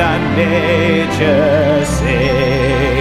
and nature sing.